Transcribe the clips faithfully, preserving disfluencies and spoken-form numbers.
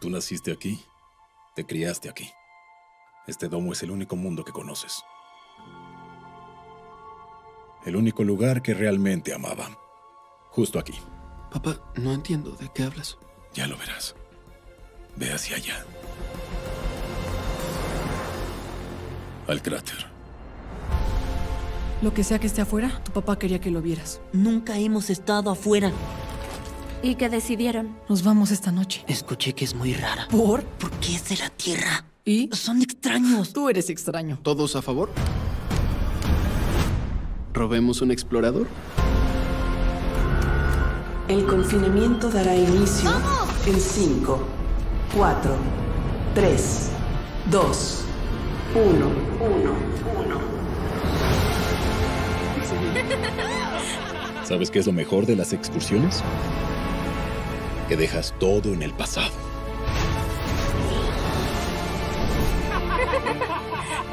Tú naciste aquí, te criaste aquí. Este domo es el único mundo que conoces. El único lugar que realmente amaba. Justo aquí. Papá, no entiendo de qué hablas. Ya lo verás. Ve hacia allá. Al cráter. Lo que sea que esté afuera, tu papá quería que lo vieras. Nunca hemos estado afuera. ¿Y qué decidieron? Nos vamos esta noche. Escuché que es muy rara. ¿Por? Porque es de la Tierra. ¿Y? Son extraños. Tú eres extraño. ¿Todos a favor? ¿Robemos un explorador? El confinamiento dará inicio ¡vamos! En cinco, cuatro, tres, dos, uno, uno, uno. ¿Sabes qué es lo mejor de las excursiones? Que dejas todo en el pasado.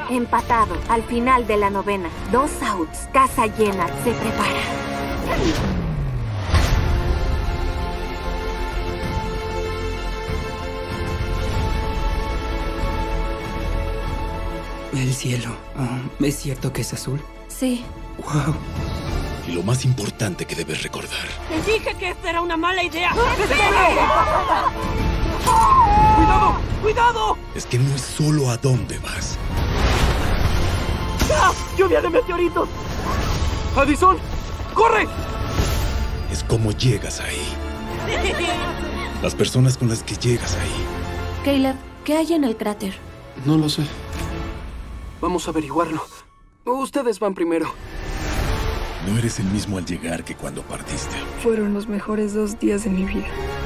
Empatado al final de la novena. Dos outs, casa llena, se prepara. El cielo. Oh, ¿es cierto que es azul? Sí. Wow. Y lo más importante que debes recordar. Te dije que esta era una mala idea. ¡Cuidado! ¡Cuidado! Es que no es solo a dónde vas. ¡Ah! ¡Lluvia de meteoritos! ¡Addison! ¡Corre! Es como llegas ahí. Las personas con las que llegas ahí. Caleb, ¿qué hay en el cráter? No lo sé. Vamos a averiguarlo. Ustedes van primero. No eres el mismo al llegar que cuando partiste. Fueron los mejores dos días de mi vida.